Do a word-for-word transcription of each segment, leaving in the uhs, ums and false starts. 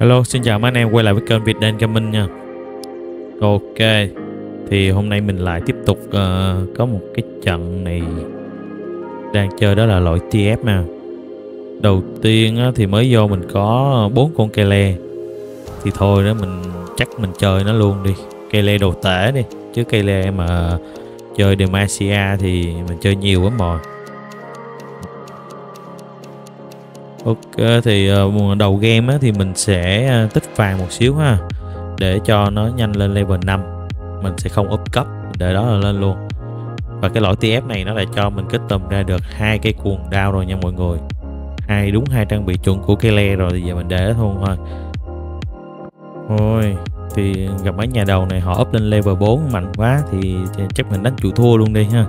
Hello, xin chào mấy anh em quay lại với kênh Vitdance Gaming nha. Ok, thì hôm nay mình lại tiếp tục uh, có một cái trận này đang chơi, đó là loại tê ép nè. Đầu tiên á, thì mới vô mình có bốn con Kayle. Thì thôi đó, mình chắc mình chơi nó luôn đi. Kayle đồ tể đi, chứ Kayle mà chơi Demacia thì mình chơi nhiều lắm rồi. Ok, thì uh, đầu game á, thì mình sẽ uh, tích vàng một xíu ha, để cho nó nhanh lên level năm. Mình sẽ không up cấp, để đó là lên luôn. Và cái loại tê ép này nó lại cho mình kết tầm ra được hai cái cuồng đao rồi nha mọi người. Hai đúng hai trang bị chuẩn của Kayle rồi, thì giờ mình để thôi thôi. Ôi, thì gặp mấy nhà đầu này họ up lên level bốn mạnh quá thì chắc mình đánh chịu thua luôn đi ha.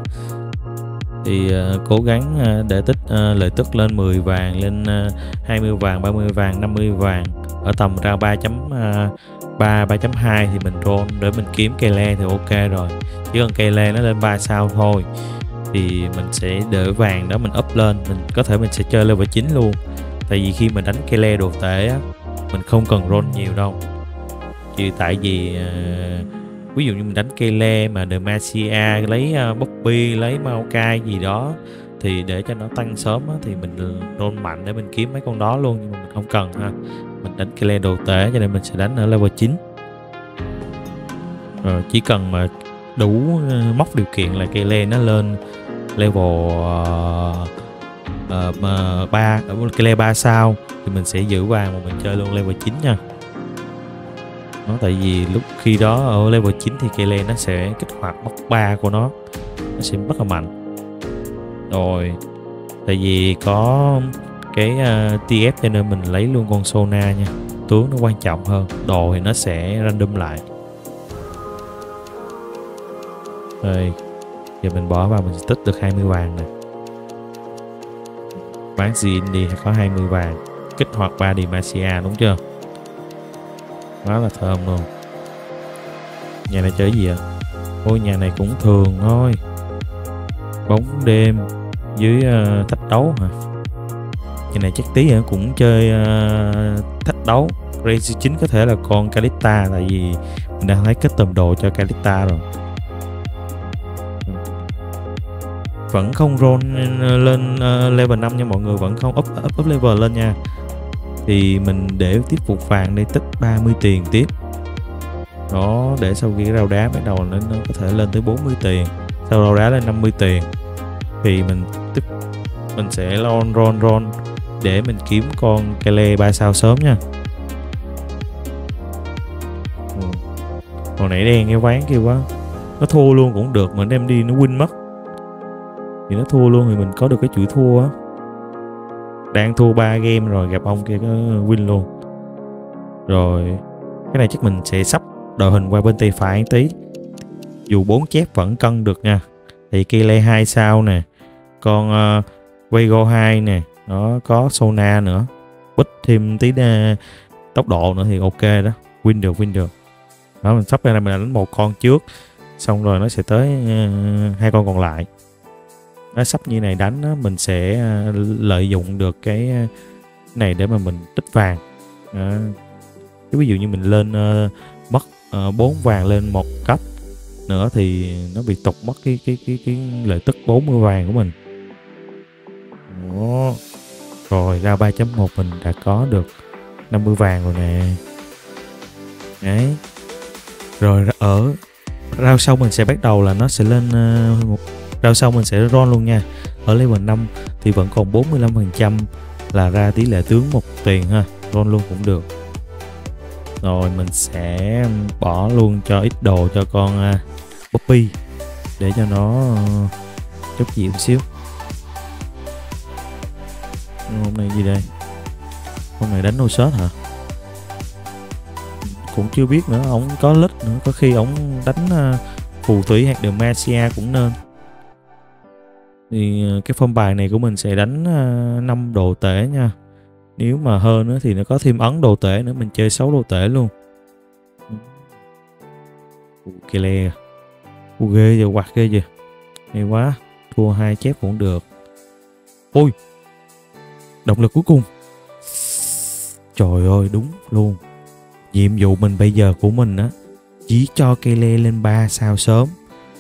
Thì uh, cố gắng uh, để tích uh, lợi tức lên mười vàng, lên uh, hai mươi vàng, ba mươi vàng, năm mươi vàng. Ở tầm ra ba chấm ba, ba chấm hai thì mình roll để mình kiếm Kayle thì ok rồi. Chứ còn Kayle nó lên ba sao thôi thì mình sẽ đợi vàng đó mình up lên, mình có thể mình sẽ chơi level chín luôn. Tại vì khi mình đánh Kayle đồ tể á, mình không cần roll nhiều đâu. Chỉ tại vì uh, ví dụ như mình đánh Kayle mà Demacia lấy uh, Poppy, lấy Maokai gì đó thì để cho nó tăng sớm á, thì mình roll mạnh để mình kiếm mấy con đó luôn, nhưng mà mình không cần ha. Mình đánh Kayle đồ tể cho nên mình sẽ đánh ở level chín. Rồi chỉ cần mà đủ uh, móc điều kiện là Kayle nó lên level uh, uh, ba, Kayle ba sao thì mình sẽ giữ vàng mà mình chơi luôn level chín nha. Nó tại vì lúc khi đó ở level chín thì Kayle nó sẽ kích hoạt bóc ba của nó, nó sẽ rất là mạnh. Rồi tại vì có cái uh, tê ép cho nên mình lấy luôn con Sona nha, tướng nó quan trọng hơn. Đồ thì nó sẽ random lại. Rồi giờ mình bỏ vào, mình sẽ tích được hai mươi vàng nè. Bán gì đi có hai mươi vàng, kích hoạt ba Demacia đúng chưa? Quá là thơm luôn. Nhà này chơi gì ạ? Ôi nhà này cũng thường thôi. Bóng đêm dưới uh, thách đấu hả? Nhà này chắc tí nữa cũng chơi uh, thách đấu. Rezi chính có thể là con Kalita, tại vì mình đang lấy kết tầm đồ cho Kalita rồi. Vẫn không roll lên uh, level năm nha mọi người, vẫn không up, up, up level lên nha. Thì mình để tiếp phục vàng đi, tích ba mươi tiền tiếp đó, để sau khi rau đá bắt đầu nó, nó có thể lên tới bốn mươi tiền, sau rau đá lên năm mươi tiền thì mình tiếp mình sẽ lon ron ron để mình kiếm con Kayle ba sao sớm nha. Ừ. Hồi nãy đen cái ván kia quá, nó thua luôn cũng được, mình đem đi nó win mất thì nó thua luôn, thì mình có được cái chuỗi thua á. Đang thua ba game rồi gặp ông kia có win luôn. Rồi cái này chắc mình sẽ sắp đội hình qua bên tay phải tí. Dù bốn chép vẫn cân được nha. Thì Kayle hai sao nè, con uh, Vego hai nè, nó có Sona nữa, bích thêm tí uh, tốc độ nữa thì ok đó, win được win được. Đó mình sắp ra là mình đánh một con trước, xong rồi nó sẽ tới uh, hai con còn lại. Nó sắp như này đánh đó, mình sẽ lợi dụng được cái này để mà mình tích vàng. Đó. Ví dụ như mình lên uh, mất uh, bốn vàng lên một cấp nữa thì nó bị tụt mất cái cái cái cái lợi tức bốn mươi vàng của mình. Đó. Rồi ra ba chấm một mình đã có được năm mươi vàng rồi nè. Đấy. Rồi ở rau sau mình sẽ bắt đầu là nó sẽ lên uh, một rau sau mình sẽ roll luôn nha. Ở level năm thì vẫn còn bốn mươi lăm phần trăm là ra tỷ lệ tướng một tiền ha, roll luôn cũng được. Rồi mình sẽ bỏ luôn cho ít đồ cho con uh, Poppy để cho nó uh, chút gì một xíu. Hôm nay gì đây? Hôm nay đánh Noxus hả? Cũng chưa biết nữa, ổng có lít nữa, có khi ổng đánh uh, phù thủy hạt Demacia cũng nên. Thì cái phong bài này của mình sẽ đánh năm đồ tể nha. Nếu mà hơn nữa thì nó có thêm ấn đồ tể nữa, mình chơi sáu đồ tể luôn. Kayle okay, ghê giờ quạt ghê giờ. Hay quá, thua hai chép cũng được. Ôi, động lực cuối cùng. Trời ơi, đúng luôn. Nhiệm vụ mình bây giờ của mình á, chỉ cho Kayle lên ba sao sớm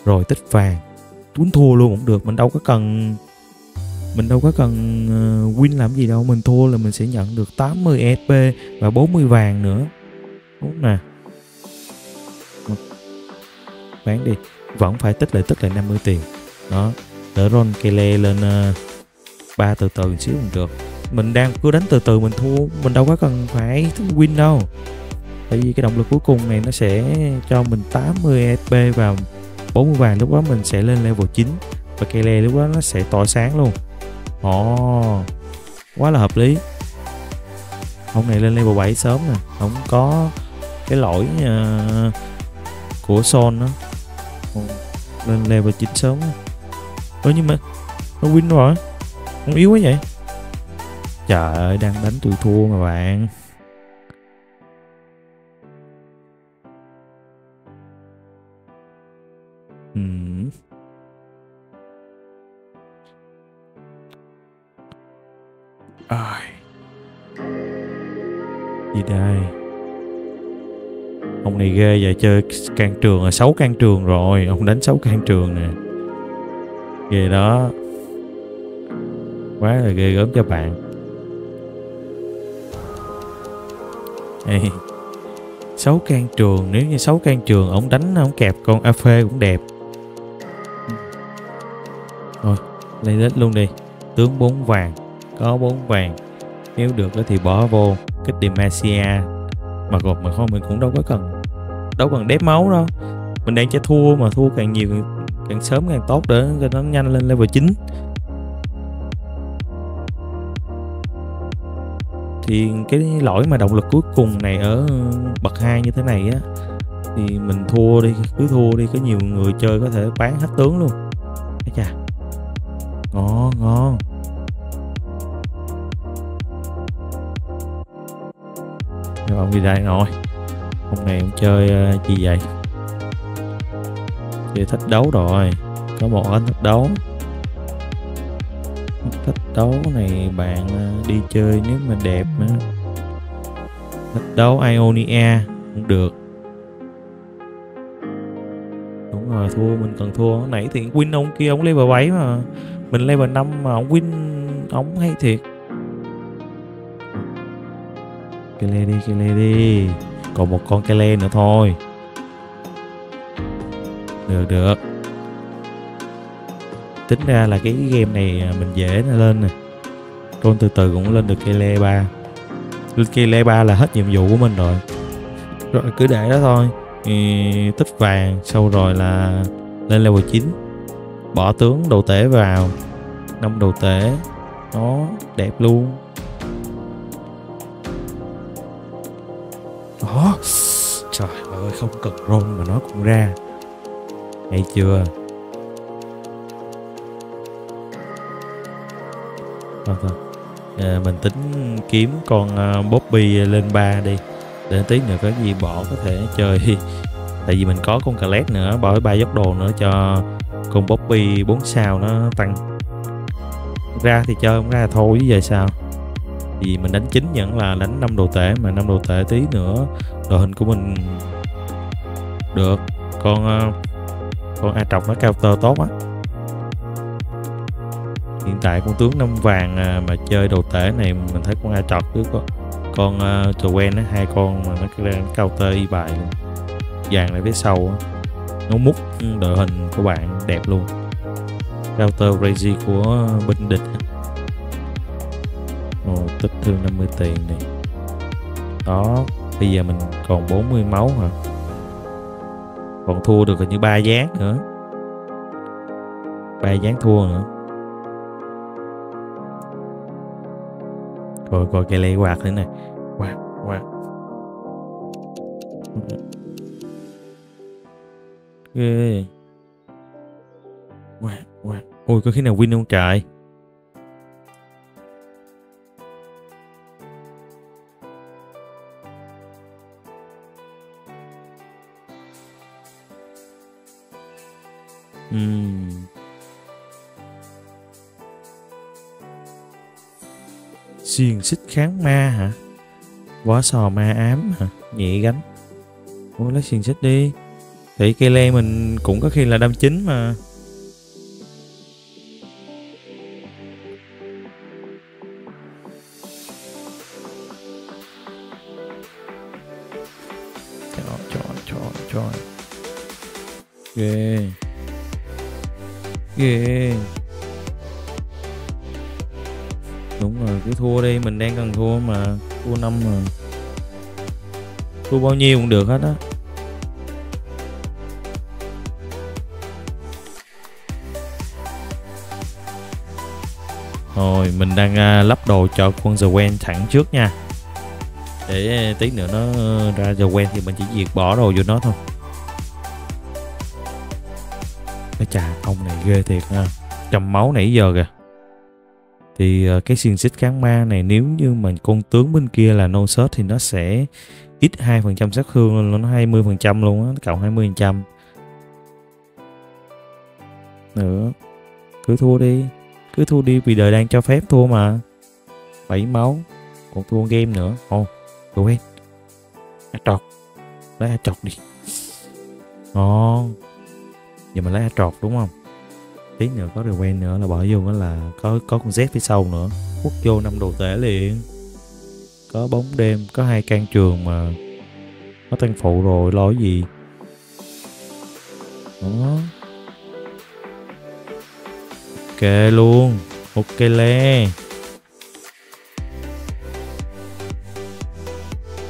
rồi tích vàng. Tuấn thua luôn cũng được, mình đâu có cần mình đâu có cần win làm gì đâu, mình thua là mình sẽ nhận được tám mươi ép pê và bốn mươi vàng nữa. Đúng nè. Bán đi, vẫn phải tích lại tích lại năm mươi tiền. Đó, để roll Kayle lên ba từ từ xíu cũng được. Mình đang cứ đánh từ từ, mình thua mình đâu có cần phải win đâu. Tại vì cái động lực cuối cùng này nó sẽ cho mình tám mươi ép pê và bốn mươi vàng, lúc đó mình sẽ lên level chín và Kayle lúc đó nó sẽ tỏa sáng luôn. Ồ, quá là hợp lý. Hôm này lên level bảy sớm nè, không có cái lỗi uh, của Son đó. Lên level chín sớm. Ơ nhưng mà nó win rồi, không yếu quá vậy. Trời ơi, đang đánh tôi thua mà bạn. Ừ. À. Gì đây? Ông này ghê vậy, chơi can trường là sáu can trường rồi, ông đánh sáu can trường nè. Ghê đó. Quá là ghê gớm cho bạn. Hey. sáu can trường, nếu như sáu can trường ổng đánh ổng kẹp con a phê cũng đẹp. Thôi, lên lết luôn đi. Tướng bốn vàng, có bốn vàng. Nếu được thì bỏ vô cái Demacia. Mà gột mà thôi mình cũng đâu có cần đâu cần đếm máu đâu. Mình đang chơi thua mà, thua càng nhiều càng sớm càng tốt để cho nó nhanh lên level chín. Thì cái lỗi mà động lực cuối cùng này ở bậc hai như thế này á, thì mình thua đi, cứ thua đi, có nhiều người chơi có thể bán hết tướng luôn. Ê chà, ngon ngon. Ông đi đây rồi, hôm nay ông chơi uh, gì vậy? Chơi thách đấu rồi, có một anh thách đấu. Thách đấu này bạn đi chơi nếu mà đẹp nữa. Thách đấu Ionia cũng được. Đúng rồi, thua mình cần thua. Hồi nãy thì win ông kia, ông level bảy mà mình level năm mà ông win, ông hay thiệt. Kayle đi, Kayle đi. Còn một con Kayle nữa thôi. Được được. Tính ra là cái game này mình dễ lên nè. Con từ từ cũng lên được Kayle ba. Kayle ba là hết nhiệm vụ của mình rồi. Rồi cứ để đó thôi. Ừ, tích vàng sau rồi là lên level chín. Bỏ tướng đồ tể vào. Năm đồ tể. Nó đẹp luôn. Đó. Trời ơi, không cần rôn mà nó cũng ra. Hay chưa? À, mình tính kiếm con Poppy lên ba đi, để tí nữa có gì bỏ có thể chơi. Tại vì mình có con Kalista nữa, bỏ ba giấc đồ nữa cho con Poppy bốn sao nó tăng ra thì chơi, không ra thôi chứ giờ sao. Vì mình đánh chính vẫn là đánh năm đồ tể mà, năm đồ tể tí nữa đội hình của mình được con con Aatrox nó counter tốt á. Hiện tại con tướng năm vàng mà chơi đồ tể này mình thấy con Aatrox chứ con con Gwen uh, hai con mà nó ra counter y bài luôn. Vàng lại phía sau nó mút đội hình của bạn đẹp luôn. Counter Rezi của bên địch. Ồ, tích thương năm mươi tiền này. Đó, bây giờ mình còn bốn mươi máu hả? Còn thua được hình như ba gián nữa. ba gián thua nữa. Coi coi Kayle quạt thế này. Quạt, quạt. Ghê. Quạt, quạt. Ôi, có khi nào win không trời? Uhm. Xiềng xích kháng ma hả? Quá sò ma ám hả? Nhẹ gánh. Ôi lấy xiên xích đi. Thì cây le mình cũng có khi là đâm chính mà. Ghê. Ghê. Đúng rồi, cứ thua đi, mình đang cần thua mà. Thua năm mà. Thua bao nhiêu cũng được hết á. Rồi, mình đang lắp đồ cho con The Gwen thẳng trước nha. Để tí nữa nó ra The Gwen thì mình chỉ việc bỏ đồ vô nó thôi. Cái chà, ông này ghê thiệt ha. Trầm máu nãy giờ kìa. Thì cái xiên xích kháng ma này, nếu như mà con tướng bên kia là no search thì nó sẽ ít hai phần trăm sát thương lên, nó hai mươi phần trăm luôn á, cộng hai mươi phần trăm. Nữa. Cứ thua đi. Cứ thua đi vì đời đang cho phép thua mà. bảy máu. Còn thua game nữa. Ồ, thua hết. Aatrox. Lấy Aatrox đi. Ngon. Giờ mình lấy Aatrox đúng không? Tí nữa có điều quen nữa là bỏ vô, đó là có có con Z phía sau nữa. Quất vô năm đồ tể liền. Có bóng đêm, có hai can trường mà. Có tăng phụ rồi, lo cái gì. Đó. Ok luôn. Ok le.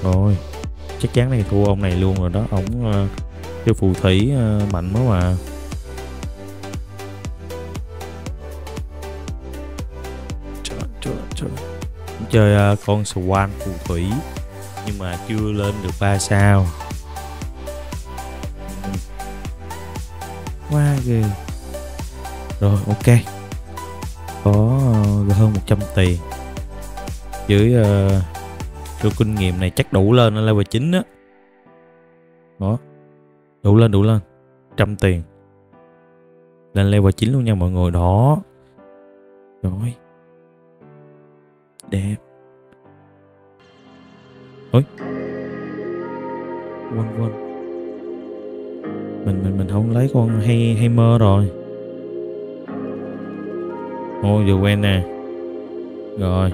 Rồi. Chắc chắn này thua ông này luôn rồi đó. Ông uh, cái phù thủy uh, mạnh quá mà. Trời, trời, trời. Chơi uh, con Swan phù thủy nhưng mà chưa lên được ba sao. Quá ghê. Rồi ok. Có uh, hơn một trăm tiền. Dưới uh, kinh nghiệm này chắc đủ lên level chín á. Đó. Đó. Đủ lên, đủ lên. một trăm tiền. Lên level chín luôn nha mọi người. Đó. Rồi. Đẹp. Ôi. Quên, quên. Mình, mình, mình không lấy con hay, hay mơ rồi. Ôi, vừa quen nè. Rồi.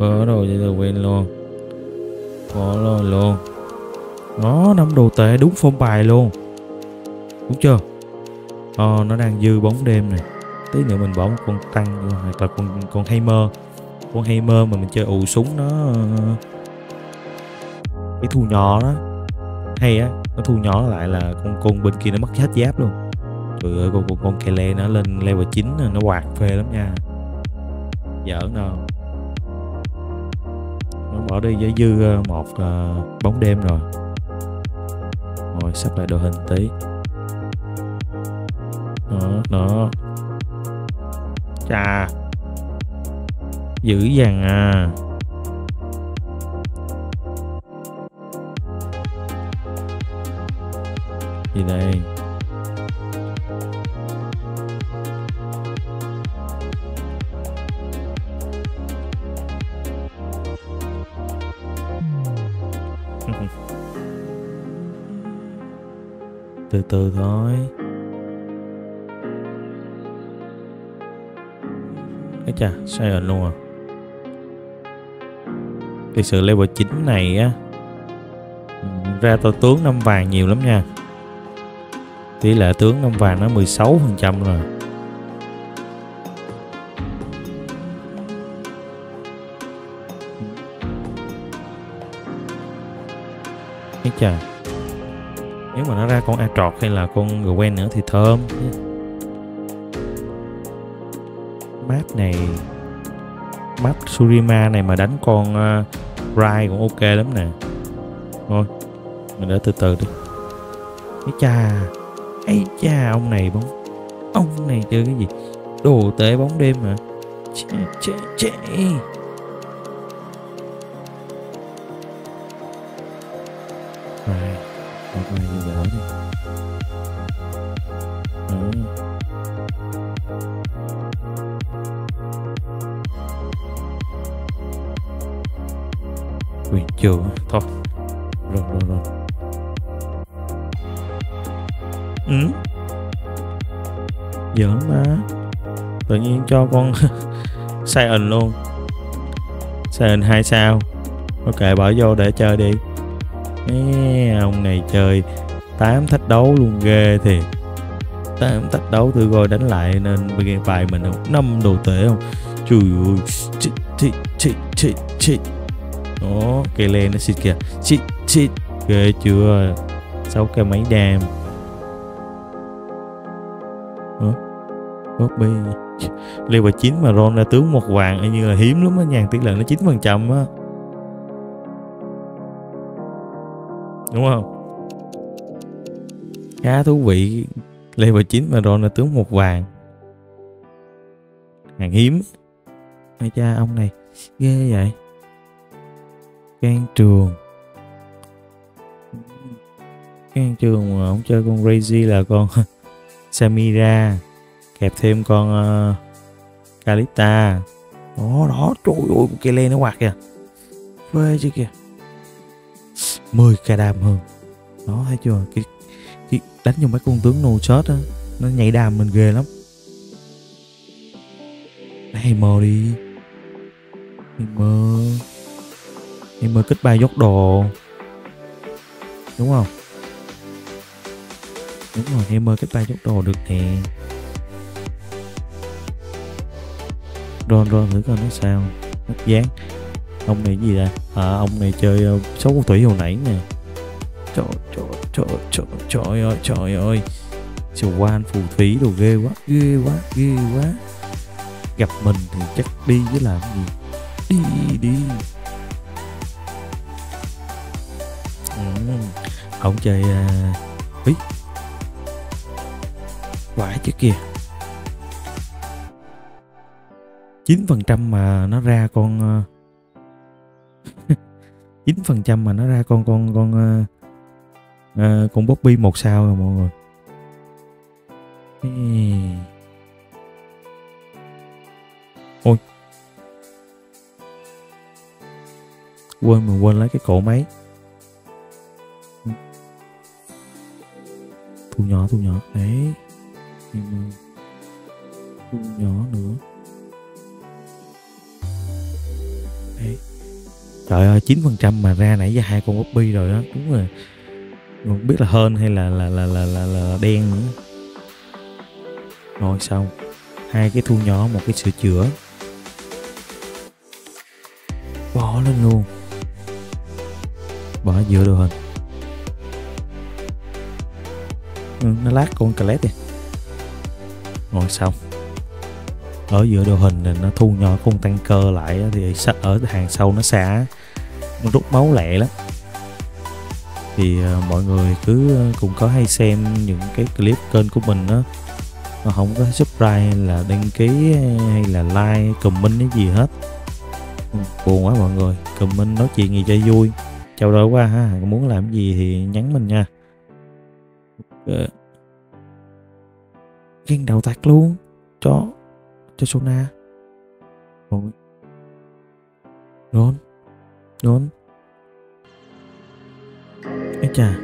Bớ đồ vậy vừa quen luôn. Có rồi luôn. Nó năm đồ tệ đúng phong bài luôn. Đúng chưa? Ờ, nó đang dư bóng đêm này. Tí nữa mình bỏ một con tăng hoặc là con con hammer. Con hammer mà mình chơi ù súng nó cái thu nhỏ đó. Hay á, nó thu nhỏ lại là con con bên kia nó mất hết giáp luôn. Trời ơi, con con, con Kayle nó lên level chín nó hoạt phê lắm nha. Giỡn đâu. Nó bỏ đi với dư một uh, bóng đêm rồi. Rồi sắp lại đội hình tí. Đó, đó. Chà. Dữ dằn à. Gì đây? Từ từ thôi. Ấy chà, sai rồi luôn à. Thực sự level chín này á, ra tao tướng năm vàng nhiều lắm nha. Tỷ lệ tướng năm vàng nó mười sáu phần trăm rồi. Ấy chà. Nếu mà nó ra con Aatrox hay là con Gwen nữa thì thơm. Map này, map Surima này mà đánh con uh, Rai cũng ok lắm nè. Thôi mình để từ từ đi. Ấy cha. Ấy cha, ông này bóng. Ông này chơi cái gì? Đồ tệ bóng đêm hả? Chê chê chê. Rồi. Một này dở đi. Ừ. buổi chiều thôi. Rồi rồi rồi. Ừ. Giỡn má. Tự nhiên cho con Saiyan luôn. Saiyan hai sao. Ok, bỏ vô để chơi đi. Ê, ông này chơi tám thách đấu luôn ghê thiệt. Tám thách đấu tôi coi đánh lại nên game bài mình không năm đồ tệ không. Trời ơi. Chị chị chị chị chị. Đó, cây lên nó xịt kìa. Chị chị ghê chưa. Sáu cây máy đam. Poppy level chín mà roll ra tướng một vàng y như là hiếm lắm á nha, tỷ lệ nó chín phần trăm á. Đúng không? Khá thú vị, level chín mà roll ra tướng một vàng. Hàng hiếm. Ai cha ông này ghê vậy. Can trường. Can trường mà ông chơi con Rezi là con Samira. Kẹp thêm con uh, Kalita. Đó đó. Trời ơi, Kayle nó quạt kìa. Phê chứ kìa. Mười k đam hơn. Đó thấy chưa. Cái, cái đánh vô mấy con tướng no shot á, nó nhảy đam mình ghê lắm. Hay mơ đi. Hay mơ. Hay mơ kích ba dốc đồ. Đúng không? Đúng rồi, hay mơ kích ba dốc đồ được nè. Ron ron thử coi nó sao. Mất dáng. Ông này gì ra à, ông này chơi uh, xấu con thủy hồi nãy nè. Trời trời trời trời trời ơi trời ơi. Siêu quan phù thủy đồ ghê quá. Ghê quá ghê quá. Gặp mình thì chắc đi với làm gì. Đi đi. Ừ. Ông chơi uh... Ý. Quả chứ kìa. Chín phần trăm mà nó ra con chín phần trăm mà nó ra con con con uh, uh, con Poppy một sao rồi mọi người. Hey. Ôi. Quên mình quên lấy cái cổ máy. Thu nhỏ thu nhỏ đấy. Thu nhỏ nữa. Trời ơi, chín phần trăm mà ra nãy giờ hai con Poppy rồi đó, đúng rồi. Không biết là hên hay là là là là là, là đen nữa. Rồi xong, hai cái thu nhỏ một cái sửa chữa. Bỏ lên luôn. Bỏ giữa đồ hình. Ừ, nó lát con Kalista kìa. Rồi xong. Ở giữa đội hình này nó thu nhỏ con tăng cơ lại thì ở hàng sau nó xả, nó rút máu lẹ lắm. Thì uh, mọi người cứ cũng có hay xem những cái clip kênh của mình đó, mà không có subscribe hay là đăng ký hay là like comment cái gì hết. Buồn quá mọi người. Comment nói chuyện gì cho vui, trao đổi qua ha. Muốn làm gì thì nhắn mình nha. Ghen đầu tạc luôn cho cho Sona. Nón nón ấy chà,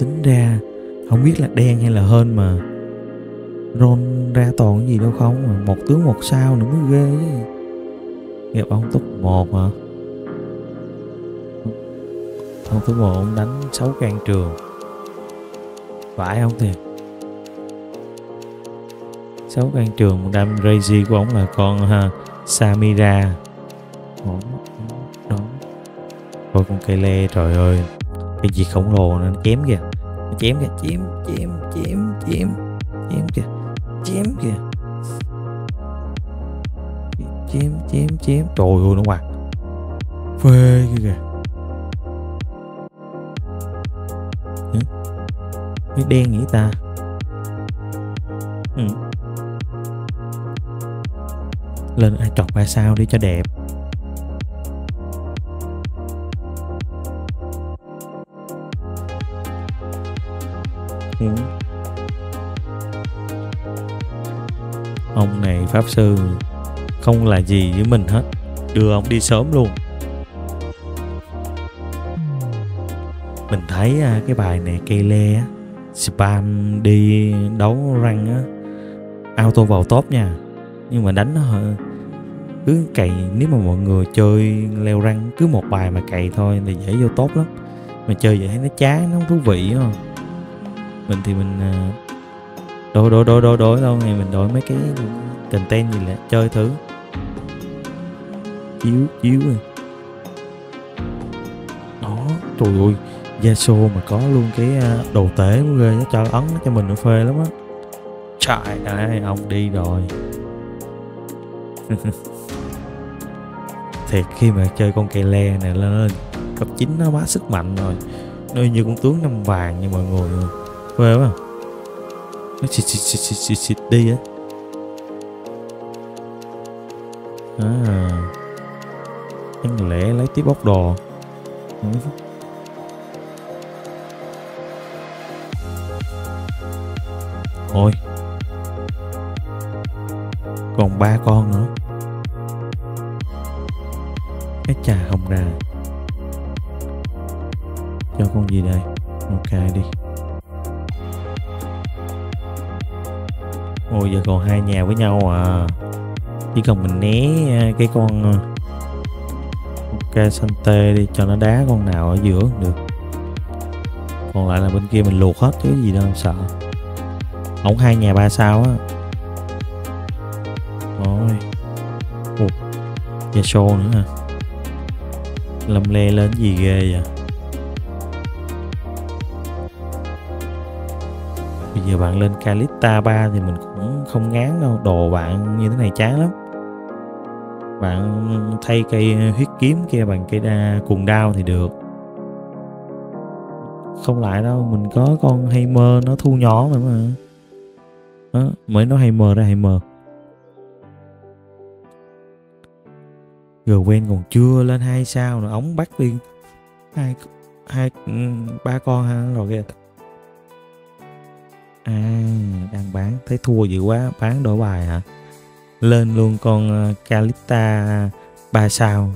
tính ra không biết là đen hay là hên mà ron ra toàn cái gì đâu không mà một tướng một sao nữa mới ghê chứ. Gặp ông top một hả? Ông top một ông đánh sáu can trường phải không thiệt. Sáu can trường đam Rezi của ổng là con ha, Samira. Đó, đó. Rồi con Kayle, trời ơi. Cái gì khổng lồ nó chém kìa. Nó chém kìa, chém, chém, chém, chém. Chém kìa, chém kìa. Chém, chém, chém. Trời ơi nó quạt. Phê kìa. Cái đen nghĩ ta. Ừ. Lên Aatrox ba sao đi cho đẹp. Ừ. Ông này pháp sư không là gì với mình hết, đưa ông đi sớm luôn. Mình thấy cái bài này Kayle spam đi đấu rank á, auto vào top nha. Nhưng mà đánh nó cứ cày, nếu mà mọi người chơi leo rank cứ một bài mà cày thôi thì dễ vô top lắm. Mà chơi vậy thấy nó chán, nó không thú vị đúng không? Mình thì mình đổi đổi đổi đổi đổi đâu này, mình đổi mấy cái content gì là chơi thử. Chiếu chiếu rồi. Đó, trời ơi, Yasuo mà có luôn cái đồ tể của ghê, nó cho ấn cho mình nó phê lắm á. Trời ơi, ông đi rồi. Thiệt khi mà chơi con Kayle này lên cấp chín nó quá sức mạnh rồi. Nó như con tướng năm vàng nha mọi người. Phê quá. Nó xịt xịt xịt xịt xịt đi á. À, anh lẽ lấy tiếp bóc đồ. Ừ. Ôi, còn ba con nữa. Cái trà hồng ra. Cho con gì đây? Maokai đi. Ôi giờ còn hai nhà với nhau à. Chỉ cần mình né cái con Maokai Sante đi, cho nó đá con nào ở giữa được. Còn lại là bên kia mình luộc hết chứ gì đâu sợ. Ổng hai nhà ba sao á. Rồi. Ồ, Yasuo nữa hả? Lâm le lên gì ghê vậy? Bây giờ bạn lên Kalista ba thì mình cũng không ngán đâu. Đồ bạn như thế này chán lắm. Bạn thay cây huyết kiếm kia bằng cây đa cuồng đao thì được. Không lại đâu, mình có con hay mơ nó thu nhỏ mà mà. Đó, mới nó hay mơ ra hay mơ. Gwen còn chưa lên hai sao nữa, ống bắt đi hai hai ba con ha rồi kìa. À, đang bán thấy thua dữ quá, bán đổi bài hả? Lên luôn con Kalita ba sao.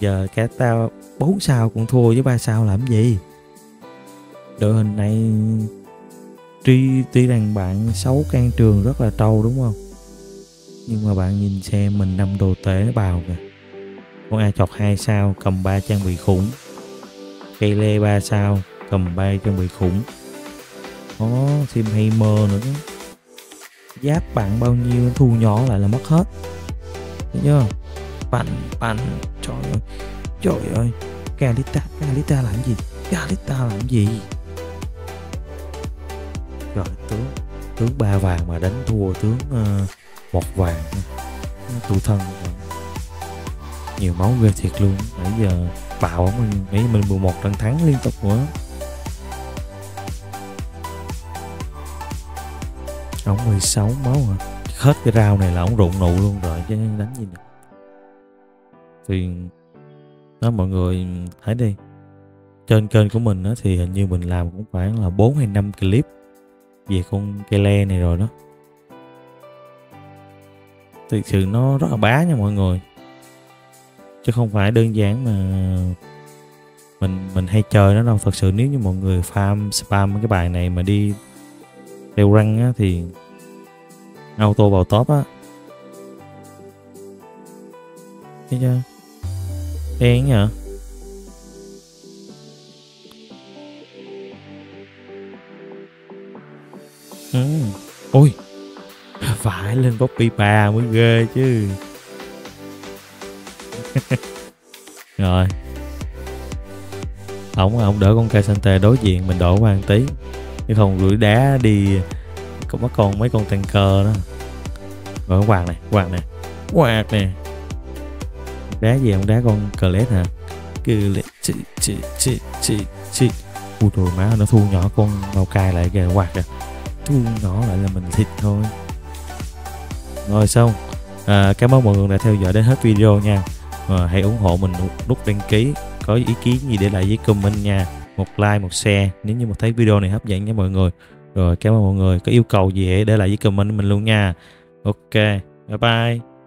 Giờ cái tao bốn sao cũng thua với ba sao làm gì? Đội hình này tuy tuy rằng bạn xấu can trường rất là trâu đúng không? Nhưng mà bạn nhìn xem mình năm đồ tế bào kìa. Con Aatrox hai sao cầm ba trang bị khủng. Kayle ba sao cầm ba trang bị khủng. Có thêm hay mơ nữa. Giáp bạn bao nhiêu thu nhỏ lại là mất hết. Thấy chưa? Bạn bạn trời ơi. Trời ơi. Kalita, Kalita làm gì? Kalita làm gì? Rồi tướng tướng ba vàng mà đánh thua tướng uh, một vàng tụi thân. Nhiều máu ghê thiệt luôn. Nãy giờ bạo mình nghĩ mình mười một trận thắng liên tục nữa. Ổng mười sáu máu hả? Hết cái rau này là ổng rụng nụ luôn rồi chứ đánh gì nữa. Thì đó mọi người thấy đi. Trên kênh của mình đó, thì hình như mình làm cũng khoảng là bốn hay năm clip về con Kayle này rồi đó. Thực sự nó rất là bá nha mọi người. Chứ không phải đơn giản mà mình mình hay chơi nó đâu. Thật sự nếu như mọi người farm spam cái bài này mà đi leo rank á, thì auto vào top á. Thấy chưa? Đen nhờ. Ừ. Ôi, phải lên Poppy ba mới ghê chứ. Rồi. Ổng ổng đỡ con cây Sante đối diện, mình đổ qua một tí. Chứ không rủi đá đi cũng mất còn mấy con tanker đó. Rồi quạt này, quạt này. Quạt nè. Đá gì không đá con Clash hả? Cứ chị chị chị chị chị. Ui trời má, nó thu nhỏ con Maokai lại kìa, quạt kìa. Thu nhỏ lại là mình thịt thôi. Rồi xong à, cảm ơn mọi người đã theo dõi đến hết video nha. à, Hãy ủng hộ mình nút đăng ký. Có ý kiến gì để lại với comment nha. Một like, một share nếu như mà thấy video này hấp dẫn nha mọi người. Rồi cảm ơn mọi người. Có yêu cầu gì để lại với comment mình luôn nha. Ok, bye bye.